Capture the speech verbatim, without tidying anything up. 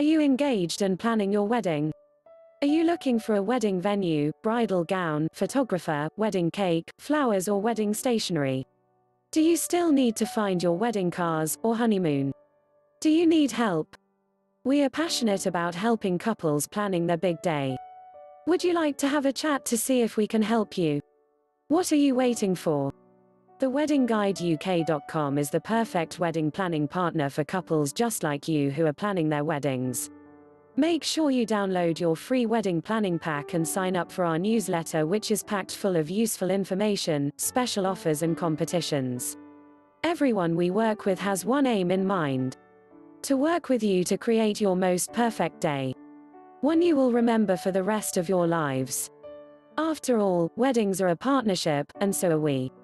Are you engaged and planning your wedding? Are you looking for a wedding venue, bridal gown, photographer, wedding cake, flowers or wedding stationery? Do you still need to find your wedding cars, or honeymoon? Do you need help? We are passionate about helping couples planning their big day. Would you like to have a chat to see if we can help you? What are you waiting for? the wedding guide U K dot com is the perfect wedding planning partner for couples just like you who are planning their weddings. Make sure you download your free wedding planning pack and sign up for our newsletter, which is packed full of useful information, special offers and competitions. Everyone we work with has one aim in mind: to work with you to create your most perfect day. One you will remember for the rest of your lives. After all, weddings are a partnership, and so are we.